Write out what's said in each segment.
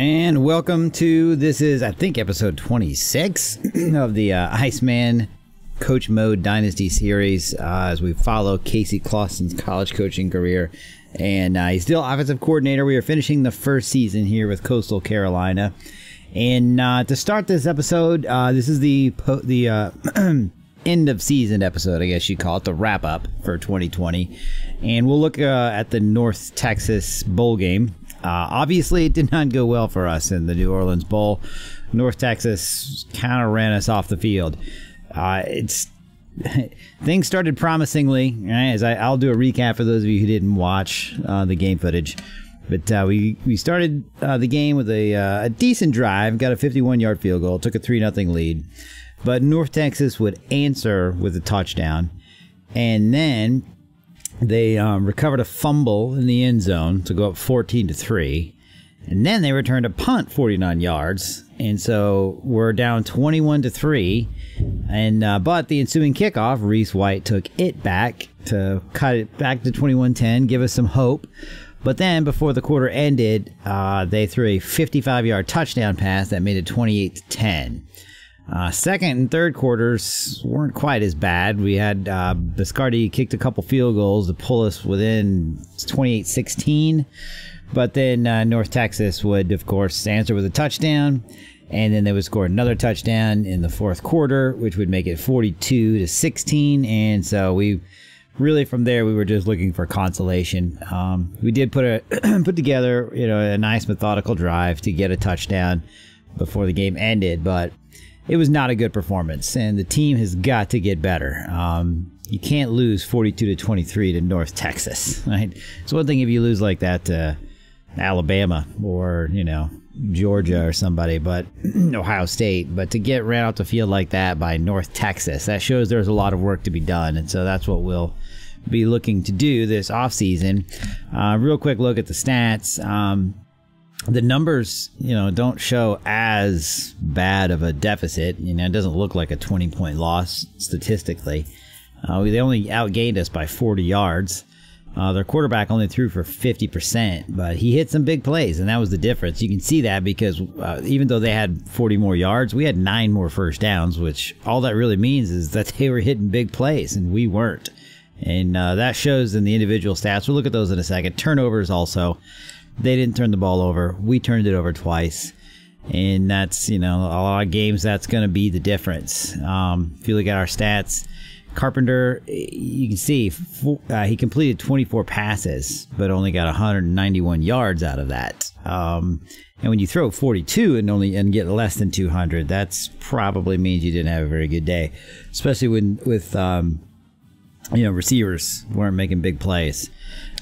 And welcome to, this is, I think, episode 26 of the Iceman Coach Mode Dynasty series as we follow Casey Clausen's college coaching career. And he's still offensive coordinator. We are finishing the first season here with Coastal Carolina. And to start this episode, this is the end of season episode, I guess you call it, the wrap up for 2020. And we'll look at the North Texas Bowl game. Obviously, it did not go well for us in the New Orleans Bowl. North Texas kind of ran us off the field. Things started promisingly, right, as I'll do a recap for those of you who didn't watch the game footage. But we started the game with a decent drive, got a 51-yard field goal, took a 3-0 lead. But North Texas would answer with a touchdown, and then they recovered a fumble in the end zone to go up 14-3, and then they returned a punt 49 yards, and so we're down 21-3. And but the ensuing kickoff, Reese White took it back to cut it back to 21-10, give us some hope. But then before the quarter ended, they threw a 55-yard touchdown pass that made it 28-10. Second and third quarters weren't quite as bad. We had Biscardi kicked a couple field goals to pull us within 28-16. But then North Texas would, of course, answer with a touchdown. And then they would score another touchdown in the fourth quarter, which would make it 42-16. And so we really, from there, we were just looking for consolation. We did put together, you know, a nice methodical drive to get a touchdown before the game ended. But it was not a good performance, and the team has got to get better. You can't lose 42-23 to North Texas, right? It's one thing if you lose like that to Alabama or, you know, Georgia or somebody, but Ohio State. But to get ran off the field like that by North Texas, that shows there's a lot of work to be done, and so that's what we'll be looking to do this offseason. Real quick look at the stats. The numbers, you know, don't show as bad of a deficit. You know, it doesn't look like a 20-point loss statistically. They only outgained us by 40 yards. Their quarterback only threw for 50%, but he hit some big plays, and that was the difference. You can see that because even though they had 40 more yards, we had 9 more first downs, which all that really means is that they were hitting big plays, and we weren't. And that shows in the individual stats. We'll look at those in a second. Turnovers also. They didn't turn the ball over. We turned it over twice. And that's, you know, a lot of games, that's going to be the difference. If you look at our stats, Carpenter, you can see he completed 24 passes, but only got 191 yards out of that. And when you throw 42 and get less than 200, that's probably means you didn't have a very good day, especially with you know, receivers weren't making big plays.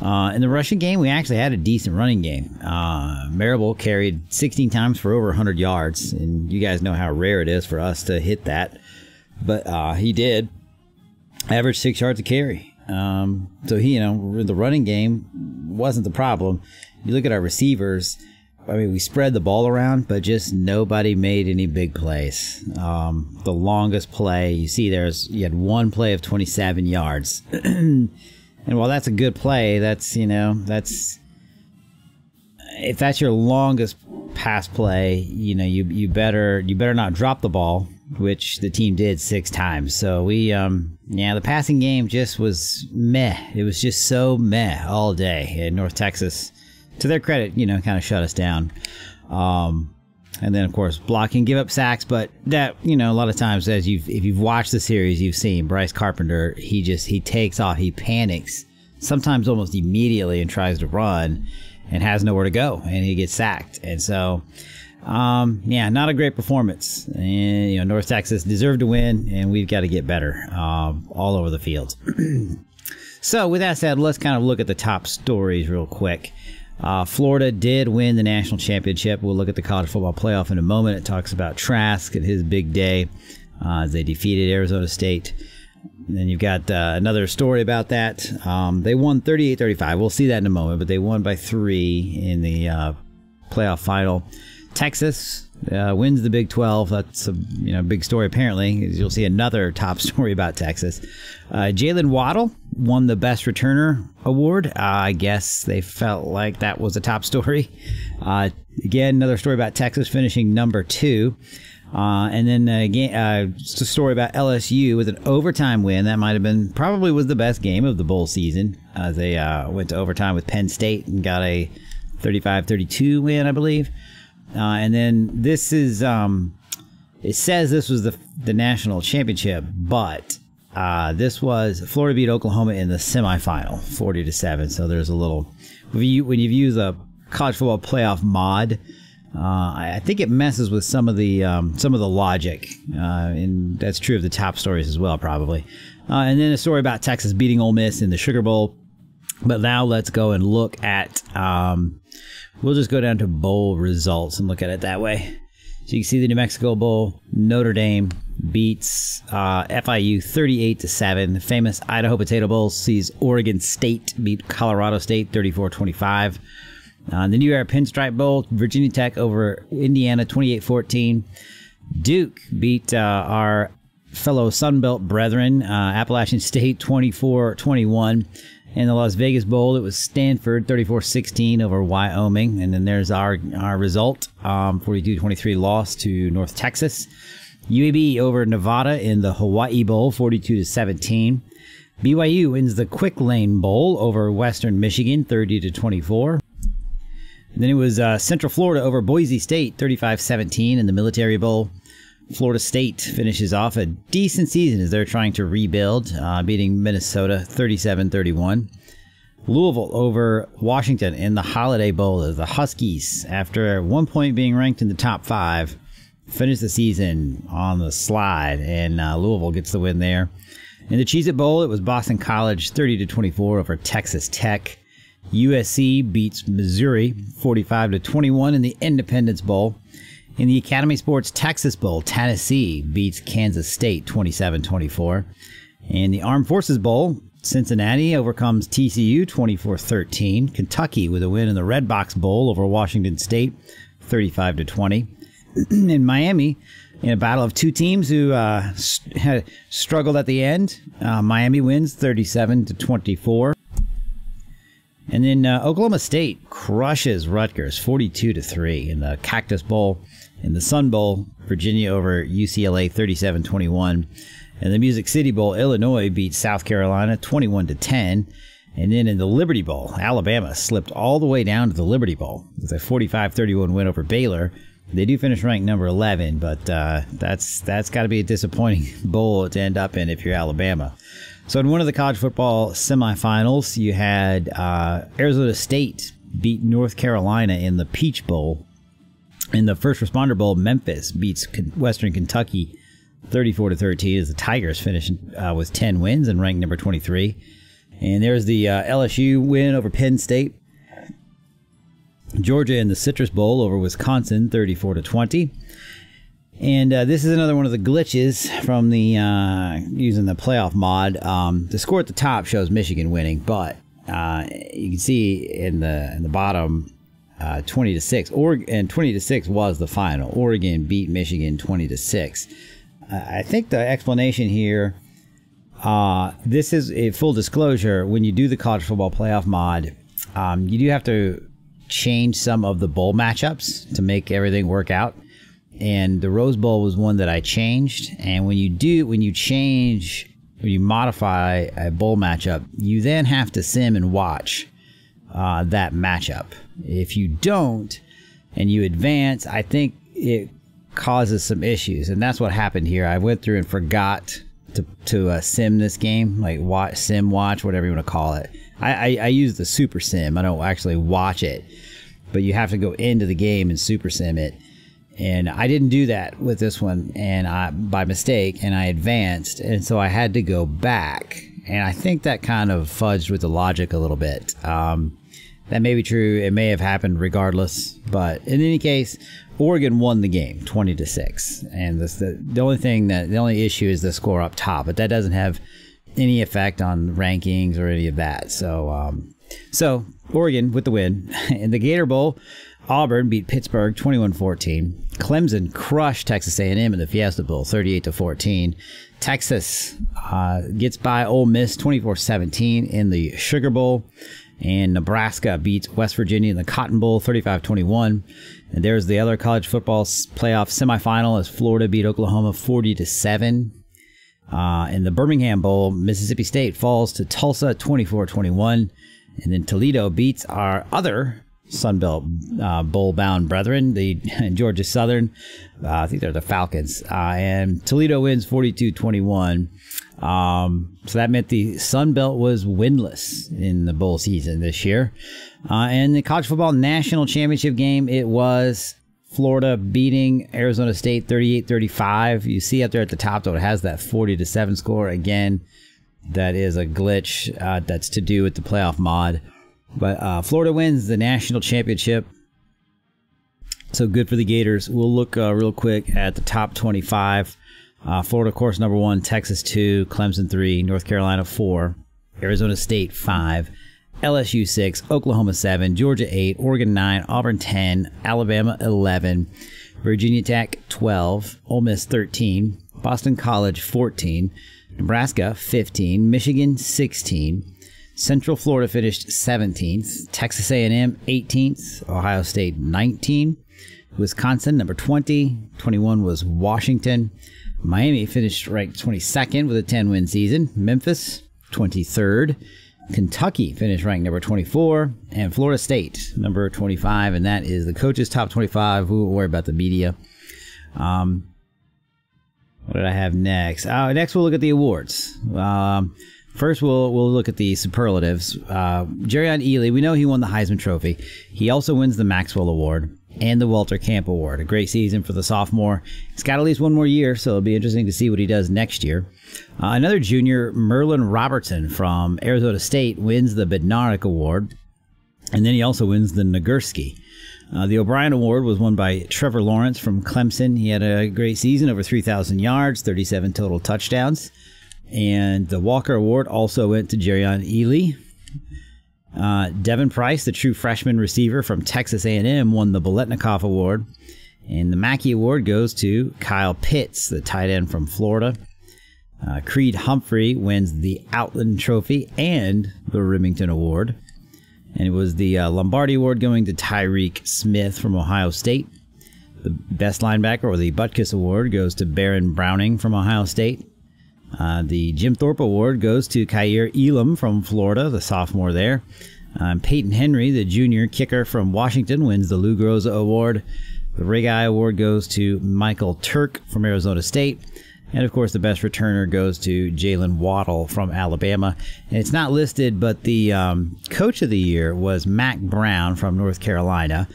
In the rushing game, we actually had a decent running game. Marable carried 16 times for over 100 yards, and you guys know how rare it is for us to hit that. But he did. Averaged 6 yards a carry. So he, you know, the running game wasn't the problem. You look at our receivers, I mean, we spread the ball around, but just nobody made any big plays. The longest play, you see you had one play of 27 yards. And while that's a good play, that's, you know, that's, if that's your longest pass play, you know, you better not drop the ball, which the team did 6 times. So we, yeah, the passing game just was meh. It was just so meh all day. And North Texas, to their credit, you know, kind of shut us down. And then, of course, blocking, give up sacks. But that, you know, a lot of times, if you've watched the series, you've seen Bryce Carpenter. He takes off. He panics sometimes almost immediately and tries to run and has nowhere to go, and he gets sacked. And so, yeah, not a great performance. And, you know, North Texas deserved to win, and we've got to get better all over the field. So with that said, let's kind of look at the top stories real quick. Florida did win the national championship. We'll look at the college football playoff in a moment. It talks about Trask and his big day. They defeated Arizona State. And then you've got another story about that. They won 38-35. We'll see that in a moment, but they won by 3 in the playoff final. Texas wins the Big 12. That's a, you know, big story apparently. You'll see another top story about Texas. Jaylen Waddle won the Best Returner Award. I guess they felt like that was a top story. Again, another story about Texas finishing #2. And then again, it's a story about LSU with an overtime win. That might have been probably was the best game of the bowl season. They went to overtime with Penn State and got a 35-32 win, I believe. And then this is it says this was the national championship, but this was Florida beat Oklahoma in the semifinal 40-7. So there's a little when you've used a college football playoff mod. I think it messes with some of the logic, and that's true of the top stories as well, probably. And then a story about Texas beating Ole Miss in the Sugar Bowl. But now let's go and look at we'll just go down to bowl results and look at it that way. So you can see the New Mexico Bowl, Notre Dame beats FIU 38-7. The famous Idaho Potato Bowl sees Oregon State beat Colorado State 34-25. The New Era Pinstripe Bowl, Virginia Tech over Indiana 28-14. Duke beat our fellow Sunbelt brethren, Appalachian State 24-21. In the Las Vegas Bowl, it was Stanford 34-16 over Wyoming. And then there's our result, 42-23 loss to North Texas. UAB over Nevada in the Hawaii Bowl 42-17. BYU wins the Quick Lane Bowl over Western Michigan 30-24. Then it was Central Florida over Boise State, 35-17 in the Military Bowl. Florida State finishes off a decent season as they're trying to rebuild, beating Minnesota 37-31. Louisville over Washington in the Holiday Bowl as the Huskies, after one point being ranked in the top 5, finish the season on the slide, and Louisville gets the win there. In the Cheez-It Bowl, it was Boston College 30-24 over Texas Tech. USC beats Missouri 45-21 in the Independence Bowl. In the Academy Sports Texas Bowl, Tennessee beats Kansas State 27-24. In the Armed Forces Bowl, Cincinnati overcomes TCU 24-13. Kentucky with a win in the Red Box Bowl over Washington State 35-20. In Miami, in a battle of two teams who struggled at the end, Miami wins 37-24. And then Oklahoma State crushes Rutgers 42-3 in the Cactus Bowl. In the Sun Bowl, Virginia over UCLA 37-21. In the Music City Bowl, Illinois beats South Carolina 21-10. And then in the Liberty Bowl, Alabama slipped all the way down to the Liberty Bowl with a 45-31 win over Baylor. They do finish ranked #11, but that's got to be a disappointing bowl to end up in if you're Alabama. So in one of the college football semifinals, you had Arizona State beat North Carolina in the Peach Bowl. In the First Responder Bowl, Memphis beats Western Kentucky 34-13 as the Tigers finished with 10 wins and ranked #23. And there's the LSU win over Penn State. Georgia in the Citrus Bowl over Wisconsin 34-20. And this is another one of the glitches from the using the playoff mod. The score at the top shows Michigan winning, but you can see in the bottom 20-6. And 20-6 was the final. Oregon beat Michigan 20-6. I think the explanation here. This is a full disclosure. When you do the college football playoff mod, you do have to change some of the bowl matchups to make everything work out. And the Rose Bowl was one that I changed. And when you modify a bowl matchup, you then have to sim and watch that matchup. If you don't and you advance, I think it causes some issues. And that's what happened here. I went through and forgot to sim this game, like watch, sim watch, whatever you want to call it. I use the super sim. I don't actually watch it, but you have to go into the game and super sim it. And I didn't do that with this one, and by mistake, and I advanced, and so I had to go back. And I think that kind of fudged with the logic a little bit. That may be true. It may have happened regardless. But in any case, Oregon won the game 20-6. And the only issue is the score up top, but that doesn't have any effect on rankings or any of that. So So Oregon with the win. In the Gator Bowl, Auburn beat Pittsburgh 21-14. Clemson crushed Texas A&M in the Fiesta Bowl 38-14. Texas gets by Ole Miss 24-17 in the Sugar Bowl. And Nebraska beats West Virginia in the Cotton Bowl 35-21. And there's the other college football playoff semifinal as Florida beat Oklahoma 40-7. In the Birmingham Bowl, Mississippi State falls to Tulsa 24-21. And then Toledo beats our other Sunbelt bowl-bound brethren, the Georgia Southern. I think they're the Falcons. And Toledo wins 42-21. So that meant the Sunbelt was winless in the bowl season this year. And the college football national championship game, it was Florida beating Arizona State 38-35. You see up there at the top, though, it has that 40-7 score. Again, that is a glitch that's to do with the playoff mod. But Florida wins the national championship. So good for the Gators. We'll look real quick at the top 25. Florida, of course, number 1. Texas, 2. Clemson, 3. North Carolina, 4. Arizona State, 5. LSU, 6. Oklahoma, 7. Georgia, 8. Oregon, 9. Auburn, 10. Alabama, 11. Virginia Tech, 12. Ole Miss, 13. Boston College, 14. Nebraska, 15. Michigan, 16. Central Florida finished 17th, Texas A&M 18th, Ohio State 19, Wisconsin number 20, 21 was Washington, Miami finished ranked 22nd with a 10-win season, Memphis 23rd, Kentucky finished ranked number 24, and Florida State number 25, and that is the coaches' top 25. We won't worry about the media. What did I have next? Next we'll look at the awards. First, we'll look at the superlatives. Jerrion Ealy, we know he won the Heisman Trophy. He also wins the Maxwell Award and the Walter Camp Award. A great season for the sophomore. He's got at least one more year, so it'll be interesting to see what he does next year. Another junior, Merlin Robertson from Arizona State, wins the Bednarik Award, and then he also wins the Nagurski. The O'Brien Award was won by Trevor Lawrence from Clemson. He had a great season, over 3,000 yards, 37 total touchdowns. And the Walker Award also went to Jerrion Ealy. Devin Price, the true freshman receiver from Texas A&M, won the Boletnikoff Award. And the Mackey Award goes to Kyle Pitts, the tight end from Florida. Creed Humphrey wins the Outland Trophy and the Remington Award. And it was the Lombardi Award going to Tyreek Smith from Ohio State. The best linebacker, or the Butkus Award, goes to Baron Browning from Ohio State. The Jim Thorpe Award goes to Kyer Elam from Florida, the sophomore there. Peyton Henry, the junior kicker from Washington, wins the Lou Groza Award. The Rig-Eye Award goes to Michael Turk from Arizona State. And, of course, the best returner goes to Jaylen Waddle from Alabama. And it's not listed, but the coach of the year was Mack Brown from North Carolina.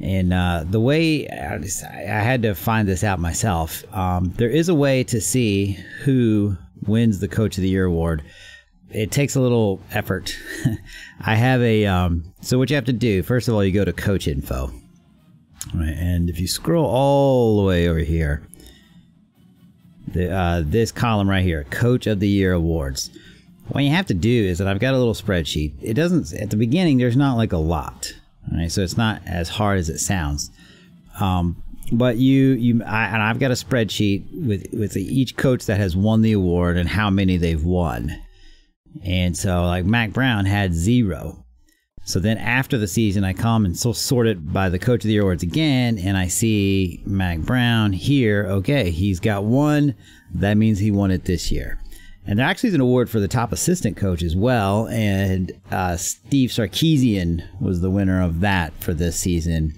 And the way I had to find this out myself, there is a way to see who wins the Coach of the Year award. It takes a little effort. I have a so what you have to do, first of all, you go to Coach Info, right, and if you scroll all the way over here, the this column right here, Coach of the Year awards. What you have to do is that I've got a little spreadsheet. It doesn't at the beginning. There's not like a lot. All right, so it's not as hard as it sounds, but and I've got a spreadsheet with each coach that has won the award and how many they've won. And so, like, Mack Brown had 0. So then after the season, I come and sort it by the Coach of the Year awards again, and I see Mack Brown here. Okay, he's got 1. That means he won it this year. And there actually is an award for the top assistant coach as well, and Steve Sarkisian was the winner of that for this season.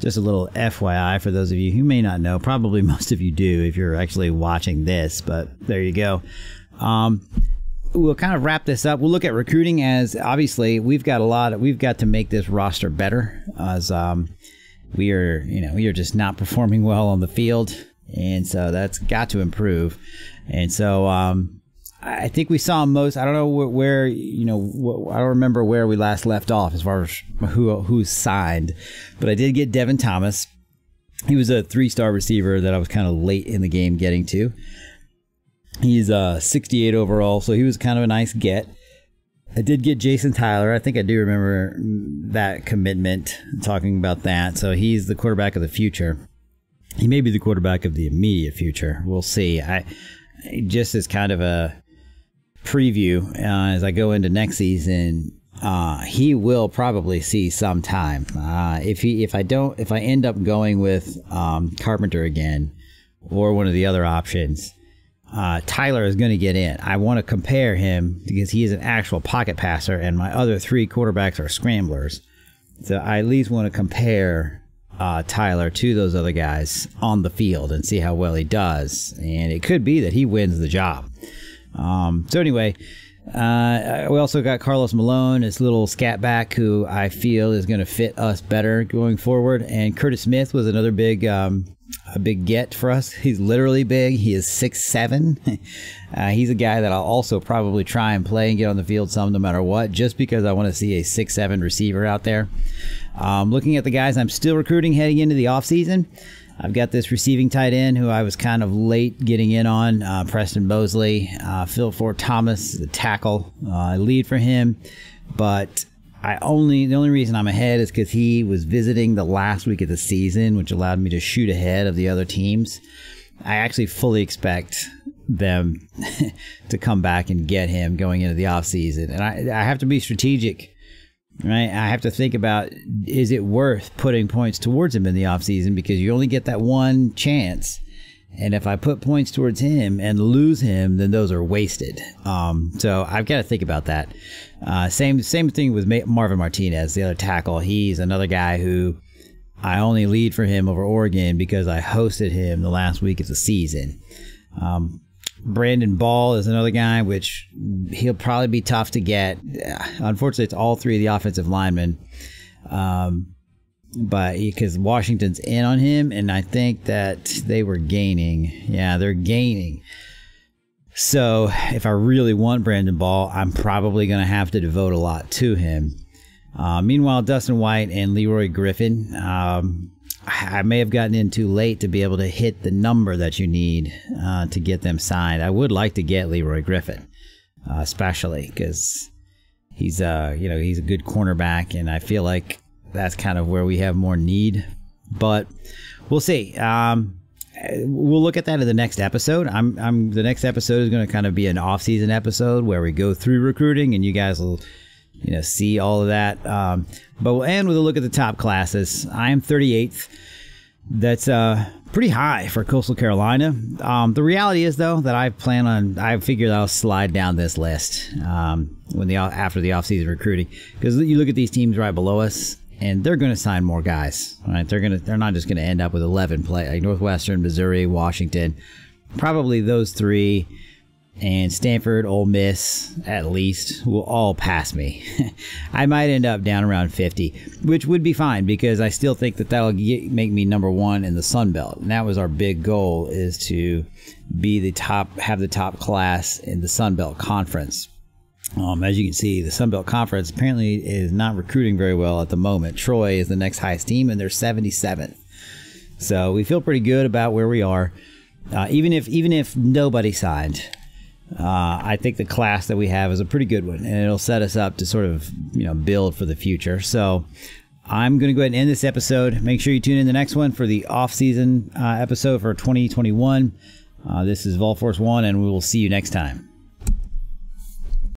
Just a little FYI for those of you who may not know, probably most of you do if you're actually watching this, but there you go. We'll kind of wrap this up. We'll look at recruiting, as obviously we've got to make this roster better, as we are just not performing well on the field. And so that's got to improve. And so I think we saw most. I don't know where I don't remember where we last left off as far as who signed, but I did get Devin Thomas. He was a 3-star receiver that I was kind of late in the game getting to. He's 68 overall, so he was kind of a nice get. I did get Jason Tyler. I think I do remember that commitment, talking about that. So he's the quarterback of the future. He may be the quarterback of the immediate future. We'll see. I just as kind of a preview as I go into next season. He will probably see some time. If I end up going with Carpenter again or one of the other options, Tyler is going to get in. I want to compare him because he is an actual pocket passer, and my other three quarterbacks are scramblers. So I at least want to compare Tyler to those other guys on the field and see how well he does. And it could be that he wins the job. So anyway. We also got Carlos Malone, his little scat back, who I feel is going to fit us better going forward. And Curtis Smith was another big a big get for us. He's literally big. He is 6'7". He's a guy that I'll also probably try and play and get on the field some no matter what, just because I want to see a 6'7" receiver out there. Looking at the guys I'm still recruiting heading into the offseason, I've got this receiving tight end who I was kind of late getting in on, Preston Mosley. Phil Ford Thomas, the tackle, lead for him. But the only reason I'm ahead is because he was visiting the last week of the season, which allowed me to shoot ahead of the other teams. I actually fully expect them to come back and get him going into the offseason. And I have to be strategic. Right, I have to think about, is it worth putting points towards him in the offseason, because you only get that one chance, and if I put points towards him and lose him, then those are wasted. So I've got to think about that. Same thing with Marvin Martinez, the other tackle. He's another guy who I only lead for him over Oregon because I hosted him the last week of the season. Brandon Ball is another guy, which he'll probably be tough to get. Unfortunately, it's all three of the offensive linemen. But because Washington's in on him, and I think that they were gaining. Yeah, they're gaining. So if I really want Brandon Ball, I'm probably going to have to devote a lot to him. Meanwhile, Dustin White and Leroy Griffin, I may have gotten in too late to be able to hit the number that you need to get them signed. I would like to get Leroy Griffin, especially because he's he's a good cornerback, and I feel like that's kind of where we have more need. But we'll see. We'll look at that in the next episode. The next episode is going to kind of be an off-season episode where we go through recruiting, and you guys will. See all of that. But we'll end with a look at the top classes. I am 38th. That's pretty high for Coastal Carolina. The reality is, though, that I figured I'll slide down this list after the offseason recruiting, because you look at these teams right below us, and they're going to sign more guys. All right, they're not just going to end up with 11 play like Northwestern, Missouri, Washington, probably those three. And Stanford, Ole Miss, at least, will all pass me. I might end up down around 50, which would be fine because I still think that that'll make me #1 in the Sun Belt. And that was our big goal, is to be the top, have the top class in the Sun Belt Conference. As you can see, the Sun Belt Conference apparently is not recruiting very well at the moment. Troy is the next highest team, and they're 77th. So we feel pretty good about where we are, even if nobody signed. I think the class that we have is a pretty good one, and it'll set us up to sort of build for the future. So I'm going to go ahead and end this episode. Make sure you tune in the next one for the off-season episode for 2021. This is Vol Force 1, and we will see you next time.